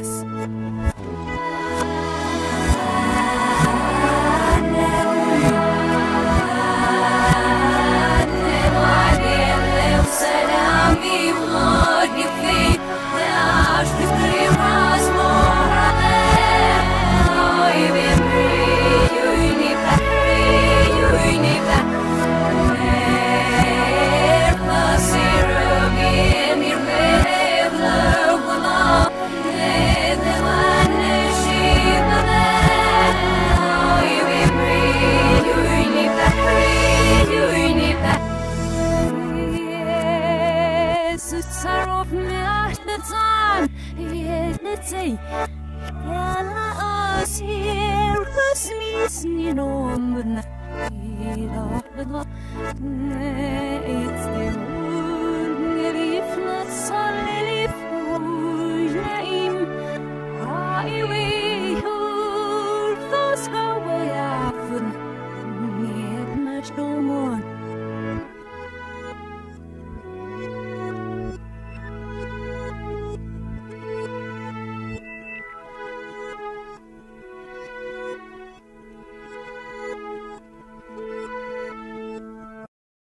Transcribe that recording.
It's the moon, if not solid.